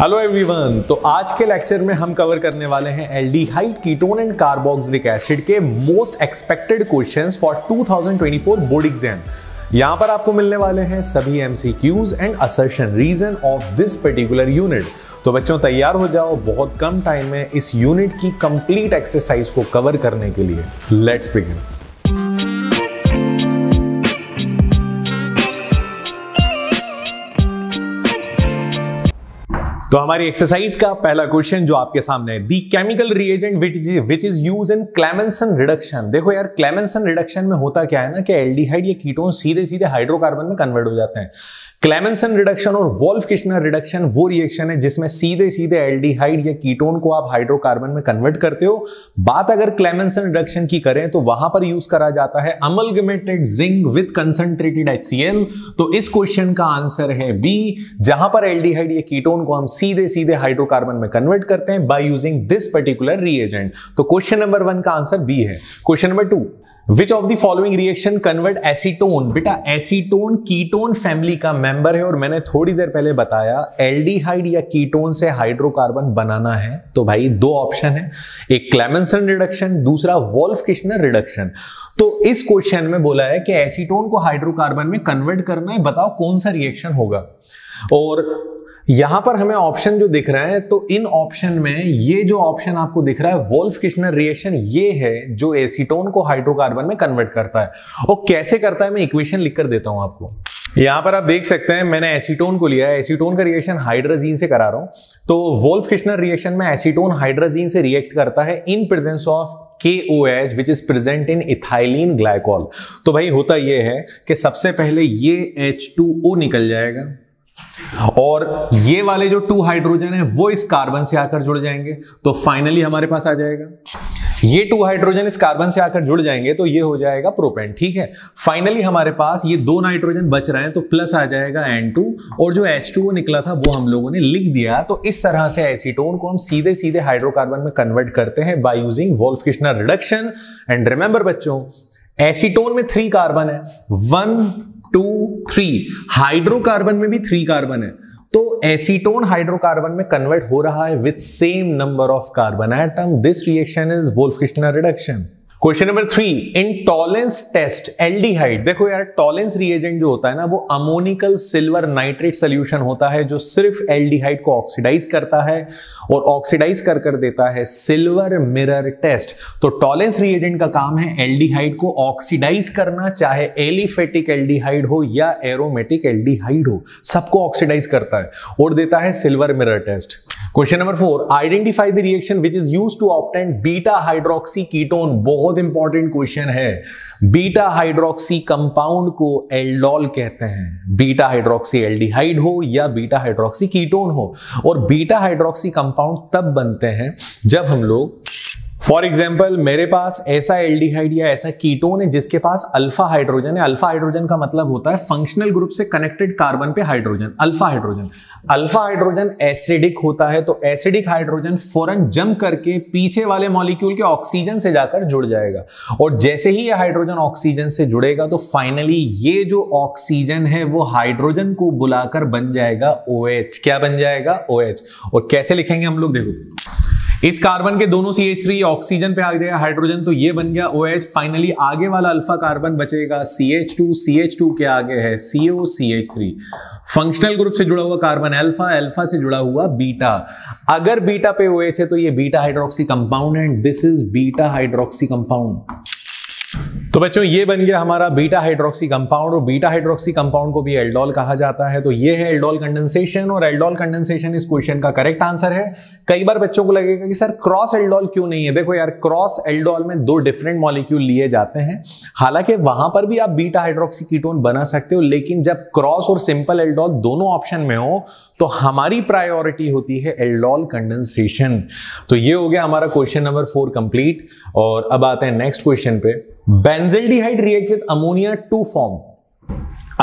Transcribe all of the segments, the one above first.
Hello everyone, तो आज के लेक्चर में हम कवर करने वाले हैं aldehyde, ketone and carboxylic acid के most expected questions for 2024 board exam. यहां पर आपको मिलने वाले हैं सभी MCQs and assertion reason of this particular unit. तो बच्चों तैयार हो जाओ, बहुत कम टाइम में इस यूनिट की कंप्लीट एक्सरसाइज को कवर करने के लिए। Let's begin. तो हमारी एक्सरसाइज का पहला क्वेश्चन जो आपके सामने है, the chemical reagent which is use in Clemmensen reduction. देखो यार, क्लेमेंसन रिडक्शन में होता क्या है ना कि एल्डिहाइड या कीटोन सीधे सीधे हाइड्रोकार्बन में कन्वर्ट हो जाते हैं। क्लेमेंसन रिडक्शन और वोल्फ-किशनर रिडक्शन वो रिएक्शन है जिसमें सीधे सीधे एल्डिहाइड या कीटोन को आप हाइड्रोकार्बन में कन्वर्ट करते हो। बात अगर क्लेमेंसन रिडक्शन की करें तो वहां पर यूज करा जाता है amalgamated zinc with concentrated HCl। तो इस क्वेश्चन का आंसर है बी, जहां पर एल्डिहाइड या कीटोन को हम सीधे सीधे हाइड्रोकार्बन में कन्वर्ट करते हैं by using this particular reagent. तो क्वेश्चन नंबर 1 का आंसर बी है। Question number 2, Which of the following reaction convert acetone? बेटा acetone ketone family का member है और मैंने थोड़ी देर पहले बताया aldehyde या ketone से हाइड्रोकार्बन बनाना है तो भाई दो ऑप्शन है, एक Clemmenson reduction, दूसरा Wolff-Kishner reduction। तो इस क्वेश्चन में बोला है कि एसीटोन को हाइड्रोकार्बन में कन्वर्ट करना है, बताओ कौन सा रिएक्शन होगा। और यहां पर हमें ऑप्शन जो दिख रहा है तो इन ऑप्शन में ये जो ऑप्शन आपको दिख रहा है वोल्फ-किशनर रिएक्शन ये है जो एसीटोन को हाइड्रोकार्बन में कन्वर्ट करता है। और कैसे करता है मैं इक्वेशन लिखकर देता हूं आपको। यहां पर आप देख सकते हैं मैंने एसीटोन को लिया है, एसीटोन का रिएक्शन हाइड्राजीन से करा रहा हूं। तो वोल्फ-किशनर रिएक्शन में एसीटोन हाइड्राजीन से रिएक्ट करता है in presence of KOH which is present in ethylene glycol. तो भाई होता यह है कि सबसे पहले ये H2O निकल जाएगा और ये वाले जो 2 हाइड्रोजन है वो इस कार्बन से आकर जुड़ जाएंगे। तो फाइनली हमारे पास आ जाएगा ये 2 हाइड्रोजन इस कार्बन से आकर जुड़ जाएंगे तो ये हो जाएगा प्रोपेन। ठीक है, फाइनली हमारे पास ये 2 नाइट्रोजन बच रहे हैं तो प्लस आ जाएगा N2 और जो H2O निकला था वो हम लोगों ने लिख दिया। तो इस तरह से एसीटोन को हम सीधे सीधे हाइड्रोकार्बन में कन्वर्ट करते हैं by using Wolff Kishner reduction. And remember बच्चों, एसीटोन में 3 कार्बन है, 1, 2, 3। हाइड्रोकार्बन में भी 3 कार्बन है तो एसीटोन हाइड्रोकार्बन में कन्वर्ट हो रहा है with same number of carbon atom. This reaction is Wolff Kishner reduction. Question number 3, in Tollens test aldehyde. देखो यार, टॉलेंस रिएजेंट जो होता है ना वो अमोनिकल सिल्वर नाइट्रेट सोल्यूशन होता है जो सिर्फ एल्डिहाइड को ऑक्सीडाइज करता है और ऑक्सीडाइज कर देता है सिल्वर मिरर टेस्ट। तो टॉलेंस रिएजेंट का काम है एल्डिहाइड को ऑक्सीडाइज करना, चाहे एलिफेटिक एल्डिहाइड हो या एरोमेटिक एल्डिहाइड हो, सबको ऑक्सीडाइज करता है और देता है silver mirror test. Question number 4, identify the reaction which is use to obtain beta hydroxy ketone. बहुत इंपॉर्टेंट क्वेश्चन है। बीटा हाइड्रोक्सी कंपाउंड को एल्डोल कहते हैं, बीटा हाइड्रोक्सी एल्डिहाइड हो या बीटा हाइड्रोक्सी कीटोन हो। और बीटा हाइड्रोक्सी कंपाउंड तब बनते हैं जब हम लोग, फॉर एग्जाम्पल मेरे पास ऐसा एल्डिहाइड या ऐसा कीटोन है जिसके पास अल्फा हाइड्रोजन है। अल्फा हाइड्रोजन का मतलब होता है फंक्शनल ग्रुप से कनेक्टेड कार्बन पे hydrogen, alpha hydrogen. Alpha hydrogen acidic होता है तो एसिडिक हाइड्रोजन फौरन जंप करके पीछे वाले मॉलिक्यूल के ऑक्सीजन से जाकर जुड़ जाएगा और जैसे ही ये हाइड्रोजन ऑक्सीजन से जुड़ेगा तो फाइनली ये जो ऑक्सीजन है वो हाइड्रोजन को बुलाकर बन जाएगा OH। क्या बन जाएगा? OH। और कैसे लिखेंगे हम लोग, देखो इस कार्बन के दोनों CH3 ऑक्सीजन पे आ जाएगा हाइड्रोजन तो ये बन गया OH। फाइनली आगे वाला अल्फा कार्बन बचेगा CH2 के आगे है CO CH3। फंक्शनल ग्रुप से जुड़ा हुआ कार्बन अल्फा, अल्फा से जुड़ा हुआ बीटा। अगर बीटा पे OH है तो ये बीटा हाइड्रोक्सी कंपाउंड है, this is beta hydroxy compound. तो बच्चों ये बन गया हमारा बीटा हाइड्रोक्सी कंपाउंड और बीटा हाइड्रोक्सी कंपाउंड को भी एल्डोल कहा जाता है। तो ये है एल्डोल कंडेंसेशन और एल्डोल कंडेंसेशन इस क्वेश्चन का करेक्ट आंसर है। कई बार बच्चों को लगेगा कि सर क्रॉस एल्डोल क्यों नहीं है। देखो यार, क्रॉस एल्डोल में 2 डिफरेंट मॉलिक्यूल लिए जाते हैं, हालांकि वहां पर भी आप बीटा हाइड्रोक्सी कीटोन बना सकते हो, लेकिन जब क्रॉस और सिंपल एल्डोल दोनों ऑप्शन में हो तो हमारी प्रायोरिटी होती है एल्डोल कंडेंसेशन। तो ये हो गया हमारा क्वेश्चन नंबर 4 कंप्लीट। और अब आते हैं नेक्स्ट क्वेश्चन पे, benzaldehyde react with ammonia to form.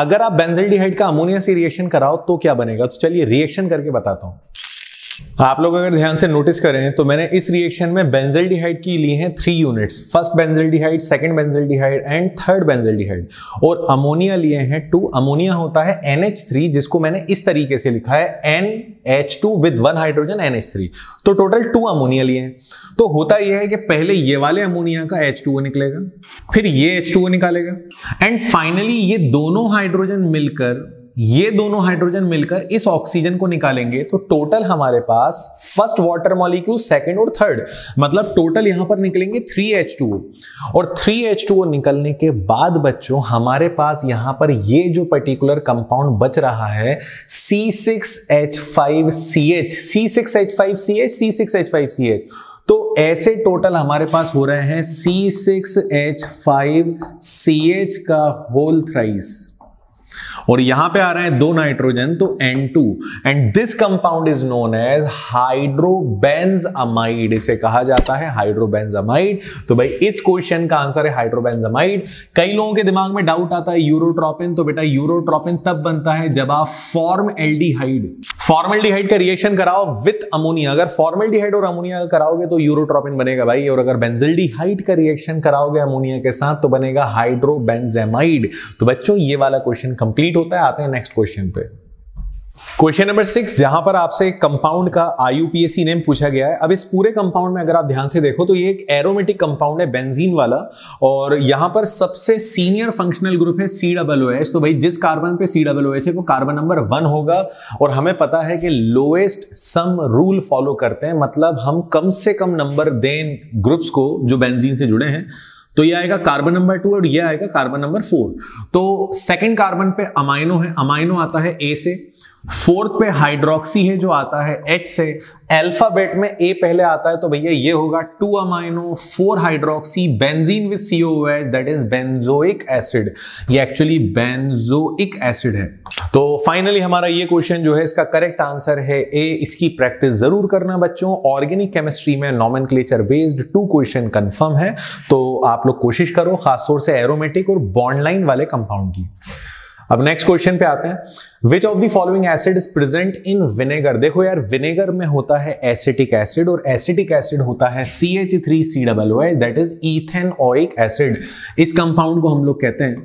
अगर आप बेंजल्डिहाइड का अमोनिया से रिएक्शन कराओ तो क्या बनेगा, तो चलिए रिएक्शन करके बताता हूं। आप लोग अगर ध्यान से नोटिस करें तो मैंने इस रिएक्शन में बेंजल्डिहाइड की ली हैं 3 units, first benzaldehyde, second benzaldehyde and third benzaldehyde, और अमोनिया लिए हैं 2। अमोनिया होता है NH3, जिसको मैंने इस तरीके से लिखा है NH2 विद 1 हाइड्रोजन NH3, तो टोटल 2 अमोनिया लिए हैं। तो होता यह है कि पहले ये वाले अमोनिया का H2O निकलेगा, फिर ये H2O निकालेगा एंड फाइनली ये दोनों हाइड्रोजन मिलकर इस ऑक्सीजन को निकालेंगे। तो टोटल हमारे पास फर्स्ट वाटर मॉलिक्यूल, सेकंड और थर्ड, मतलब टोटल यहां पर निकलेंगे 3H2O। और 3H2O निकलने के बाद बच्चों हमारे पास यहां पर ये जो पर्टिकुलर कंपाउंड बच रहा है C6H5CH, तो ऐसे टोटल हमारे पास हो रहे हैं C6H5CH का होल थ्राइस, और यहां पे आ रहे हैं 2 नाइट्रोजन, तो N2, and this compound is known as hydrobenzamide, इसे कहा जाता है हाइड्रोबेंजामाइड। तो भाई इस क्वेश्चन का आंसर है हाइड्रोबेंजामाइड। कई लोगों के दिमाग में डाउट आता है यूरोट्रोपिन, तो बेटा यूरोट्रोपिन तब बनता है जब आप फॉर्मल्डिहाइड का रिएक्शन कराओ विथ अमोनिया। अगर फॉर्मल्डिहाइड और अमोनिया का कराओगे तो यूरोट्रोपिन बनेगा भाई, और अगर बेंजल्डिहाइड का रिएक्शन कराओगे अमोनिया के साथ तो बनेगा हाइड्रोबेंजामाइड। तो बच्चों ये वाला क्वेश्चन कंप्लीट होता है, आते हैं नेक्स्ट क्वेश्चन पे। क्वेश्चन नंबर 6, जहां पर आपसे कंपाउंड का IUPAC नेम पूछा गया है। अब इस पूरे कंपाउंड में अगर आप ध्यान से देखो तो ये एक एरोमेटिक कंपाउंड है, बेंजीन वाला, और यहां पर सबसे सीनियर फंक्शनल ग्रुप है COOH। तो भाई जिस कार्बन पे COOH है वो कार्बन नंबर 1 होगा, और हमें पता है कि लोएस्ट सम रूल फॉलो करते हैं, मतलब हम कम से कम नंबर दें ग्रुप्स को जो बेंजीन से जुड़े हैं। तो ये आएगा कार्बन नंबर 2 और यह आएगा कार्बन नंबर 4। तो सेकंड कार्बन पे अमाइनो है, अमाइनो आता है A से, फोर्थ पे हाइड्रोक्सी है जो आता है H से, अल्फाबेट में A पहले आता है तो भैया ये होगा 2 amino 4 hydroxy benzene with COOH, that is benzoic acid. ये एक्चुअली बेंजोइक एसिड है। तो फाइनली हमारा ये क्वेश्चन जो है इसका करेक्ट आंसर है A। इसकी प्रैक्टिस जरूर करना बच्चों, ऑर्गेनिक केमिस्ट्री में नॉमेनक्लेचर बेस्ड 2 क्वेश्चन कंफर्म है, तो आप लोग कोशिश करो खासतौर से एरोमेटिक और बॉन्ड लाइन वाले कंपाउंड की। अब नेक्स्ट क्वेश्चन पे आते हैं, which of the following acid is present in vinegar. देखो यार विनेगर में होता है एसिटिक एसिड, और एसिटिक एसिड होता है CH3COOH, that is ethanoic acid. इस कंपाउंड को हम लोग कहते हैं,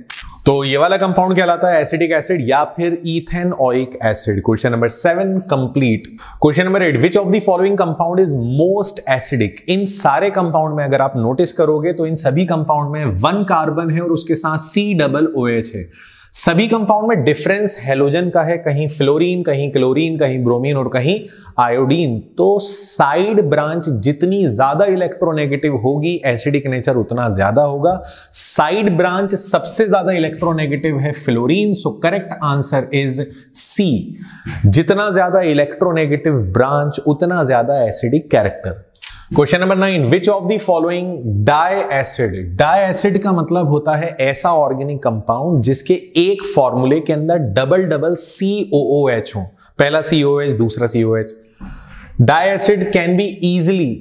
तो ये वाला कंपाउंड कहलाता है एसिटिक एसिड या फिर ethanoic acid. Question number 7 complete. Question number 8, which of the following compound is most acidic. इन सारे कंपाउंड में अगर आप नोटिस करोगे तो इन सभी कंपाउंड में 1 कार्बन है और उसके साथ COOH है। सभी कंपाउंड में डिफरेंस हेलोजन का है, कहीं फ्लोरीन, कहीं क्लोरीन, कहीं ब्रोमीन और कहीं आयोडीन। तो साइड ब्रांच जितनी ज्यादा इलेक्ट्रोनेगेटिव होगी एसिडिक नेचर उतना ज्यादा होगा। साइड ब्रांच सबसे ज्यादा इलेक्ट्रोनेगेटिव है fluorine, so correct answer is C। जितना ज्यादा इलेक्ट्रोनेगेटिव ब्रांच उतना ज्यादा acidic character. Question number 9, which of the following di acid. Di acid का मतलब होता है ऐसा ऑर्गेनिक कंपाउंड जिसके एक फॉर्मूले के अंदर डबल COOH हो, पहला COOH दूसरा COOH। Di acid can be easily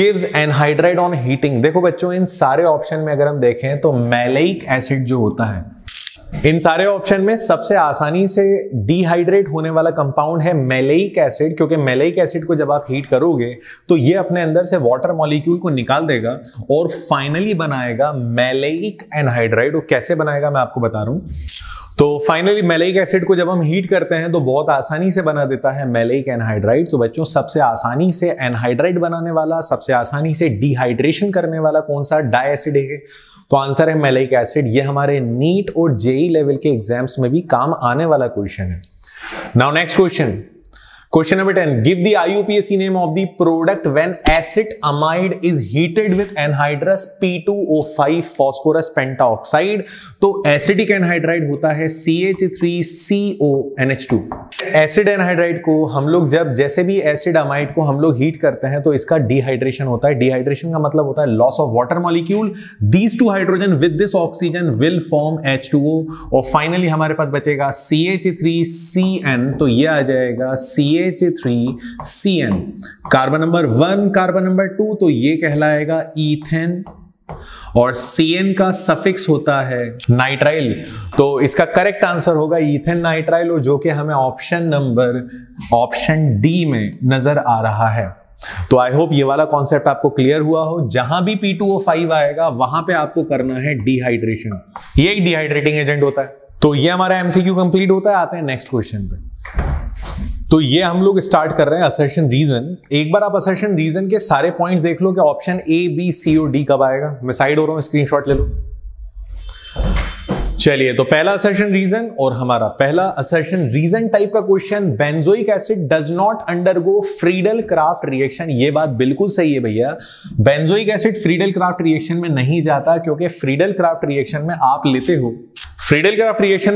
gives anhydride on heating. देखो बच्चों इन सारे ऑप्शन में अगर हम देखें तो मैलेइक एसिड जो होता है, इन सारे ऑप्शन में सबसे आसानी से डिहाइड्रेट होने वाला कंपाउंड है मैलेइक एसिड, क्योंकि मैलेइक एसिड को जब आप हीट करोगे तो ये अपने अंदर से वाटर मॉलिक्यूल को निकाल देगा और फाइनली बनाएगा मैलेइक एनहाइड्राइड। और कैसे बनाएगा मैं आपको बता रहा हूं। तो फाइनली मैलेइक एसिड को जब हम हीट करते हैं तो बहुत आसानी से बना देता है मैलेइक एनहाइड्राइड। तो बच्चों सबसे आसानी से एनहाइड्राइड बनाने वाला, सबसे आसानी से डिहाइड्रेशन करने वाला कौन सा डाई एसिड है, तो आंसर है मैलेइक एसिड। ये हमारे नीट और JEE लेवल के एग्जाम्स में भी काम आने वाला क्वेश्चन है। Now next question, question number 10, give the IUPAC name of the product when acetamide is heated with anhydrous P2O5 phosphorus pentoxide. तो एसिडिक एनहाइड्राइड होता है CH3CONH2। एसिड एनहाइड्राइड को हम लोग जब जैसे भी एसिड अमाइड को हम लोग हीट करते हैं तो इसका डिहाइड्रेशन होता है। डिहाइड्रेशन का मतलब होता है loss of water molecule. These 2 hydrogen with this oxygen will form H2O, और फाइनली हमारे पास बचेगा CH3CN, तो यह आ जाएगा CH3CN। Carbon number 1 carbon number 2, तो ये कहलाएगा ईथेन, और CN का सफिक्स होता है नाइट्राइल, तो इसका करेक्ट आंसर होगा ईथेन नाइट्राइल, और जो कि हमें ऑप्शन डी में नजर आ रहा है। तो आई होप ये वाला कॉन्सेप्ट आपको क्लियर हुआ हो। जहां भी P2O5 आएगा वहां पे आपको करना है डिहाइड्रेशन, ये एक डिहाइड्रेटिंग एजेंट होता है। तो ये हमारा एमसीक्यू कंप्लीट होता है। आते हैं नेक्स्ट क्वेश्चन पे। तो ये हम लोग स्टार्ट कर रहे हैं असर्शन रीजन। एक बार आप असर्शन रीजन के सारे पॉइंट्स देख लो कि ऑप्शन ए बी सी और डी कब आएगा। मैं साइड हो रहा हूं, स्क्रीनशॉट ले लो। चलिए, तो पहला असर्शन रीजन, और हमारा पहला असर्शन रीजन टाइप का question, benzoic acid does not undergo Friedel Craft reaction. ये बात बिल्कुल सही है भैया, बेंजोइक एसिड फ्रीडल-क्राफ्ट रिएक्शन में नहीं जाता, क्योंकि फ्रीडल-क्राफ्ट रिएक्शन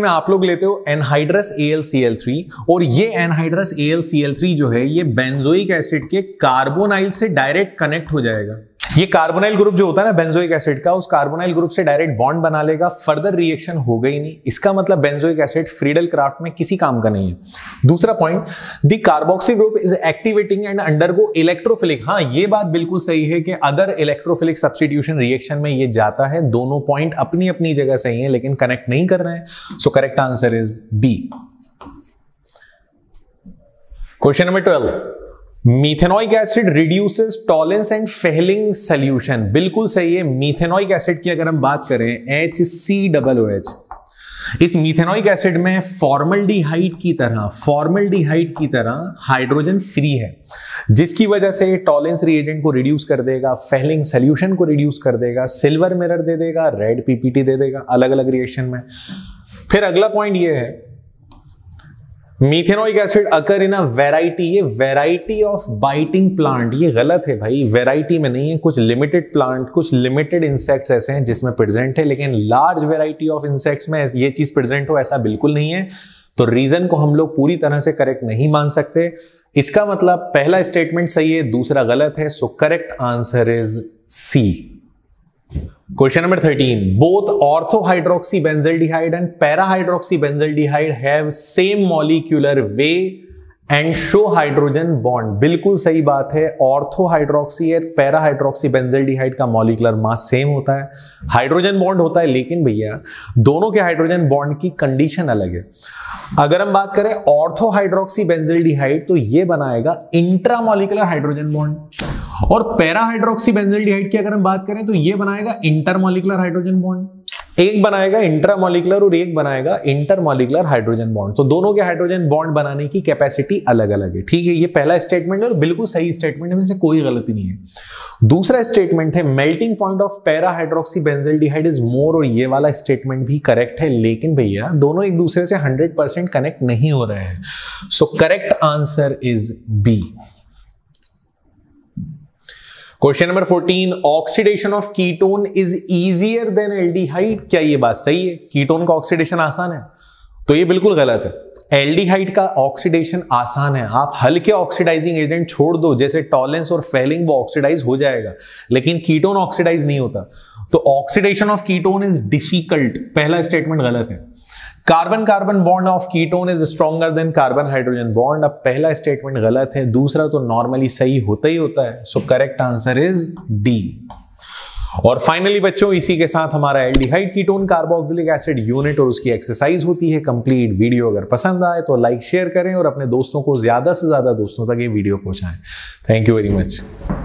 में आप लेते हो एनहाइड्रस AlCl3, और ये एनहाइड्रस AlCl3 जो है ये बेंजोइक एसिड के कार्बोनाइल से डायरेक्ट कनेक्ट हो जाएगा। ये कार्बोनाइल ग्रुप जो होता है ना बेंजोइक एसिड का, उस कार्बोनाइल ग्रुप से डायरेक्ट बॉन्ड बना लेगा, फर्दर रिएक्शन हो गई नहीं। इसका मतलब बेंजोइक एसिड फ्रीडल-क्राफ्ट में किसी काम का नहीं है। दूसरा point, the carboxy group is activating and undergo electrophilic. हाँ, ये बात बिल्कुल सही है कि अदर इलेक्ट्रोफिलिक सब्सटीट्यूशन रिएक्शन में ये जाता है। दोनों पॉइंट अपनी अपनी जगह सही है, लेकिन कनेक्ट नहीं कर रहे हैं। So correct answer is B. Question number 12, methanoic acid reduces Tollens and Fehling solution. बिल्कुल सही है। मीथेनॉइक एसिड की अगर हम बात करें HCOOH, इस मीथेनॉइक एसिड में फॉर्मल्डिहाइड की तरह हाइड्रोजन फ्री है, जिसकी वजह से टॉलेंस रिएजेंट को रिड्यूस कर देगा, फेहलिंग सॉल्यूशन को रिड्यूस कर देगा, सिल्वर मिरर दे देगा, रेड पीपीटी दे देगा अलग अलग रिएक्शन में। फिर अगला पॉइंट ये है, methanoic acid occur in a variety, ये वैरायटी ऑफ बाइटिंग प्लांट, ये गलत है भाई, वैरायटी में नहीं है। कुछ लिमिटेड प्लांट, कुछ लिमिटेड इंसेक्ट्स ऐसे हैं जिसमें प्रेजेंट है, लेकिन लार्ज वैरायटी ऑफ इंसेक्ट्स में ये चीज प्रेजेंट हो ऐसा बिल्कुल नहीं है। तो रीजन को हम लोग पूरी तरह से करेक्ट नहीं मान सकते। इसका मतलब पहला स्टेटमेंट सही है, दूसरा गलत है। So correct answer is C. Question number 13, both orthohydroxybenzaldehyde and parahydroxybenzaldehyde have same molecular weight and show hydrogen bond. बिल्कुल सही बात है, ऑर्थोहाइड्रोक्सी और पैराहाइड्रोक्सीबेंजल्डिहाइड का मॉलिक्यूलर मास सेम होता है, हाइड्रोजन बॉन्ड होता है, लेकिन भैया दोनों के हाइड्रोजन बॉन्ड की कंडीशन अलग है। अगर हम बात करें ऑर्थोहाइड्रोक्सीबेंजल्डिहाइड, तो ये बनाएगा इंट्रामॉलिक्यूलर हाइड्रोजन बॉन्ड, और पैराहाइड्रोक्सीबेंजल्डिहाइड की अगर हम बात करें तो ये बनाएगा इंटरमॉलिक्यूलर हाइड्रोजन बॉन्ड। एक बनाएगा इंट्रामॉलिक्यूलर और एक बनाएगा इंटरमॉलिक्यूलर हाइड्रोजन बॉन्ड, तो दोनों के हाइड्रोजन बॉन्ड बनाने की कैपेसिटी अलग अलग है। ठीक है, ये पहला स्टेटमेंट है और बिल्कुल सही स्टेटमेंट है, इसमें कोई गलती नहीं है। दूसरा स्टेटमेंट है, melting point of parahydroxybenzaldehyde is more, और ये वाला स्टेटमेंट भी करेक्ट है, लेकिन भैया दोनों एक दूसरे से 100% कनेक्ट नहीं हो रहे हैं। So correct answer is B. Question number 14, oxidation of ketone is easier than aldehyde. क्या ये बात सही है, कीटोन का ऑक्सीडेशन आसान है? तो ये बिल्कुल गलत है। एल्डिहाइड का ऑक्सीडेशन आसान है, आप हल्के ऑक्सीडाइजिंग एजेंट छोड़ दो जैसे टॉलेंस और फेलिंग, वो ऑक्सीडाइज हो जाएगा, लेकिन कीटोन ऑक्सीडाइज नहीं होता। तो oxidation of ketone is difficult, पहला स्टेटमेंट गलत है। Carbon carbon bond of ketone is stronger than carbon hydrogen bond, अब पहला स्टेटमेंट गलत है, दूसरा तो नॉर्मली सही होता ही होता है। So correct answer is D. और फाइनली बच्चों, इसी के साथ हमारा aldehyde ketone carboxylic acid unit और उसकी एक्सरसाइज होती है कंप्लीट। वीडियो अगर पसंद आए तो लाइक शेयर करें और अपने दोस्तों को ज्यादा से ज्यादा दोस्तों तक ये वीडियो पहुंचाएं। Thank you very much.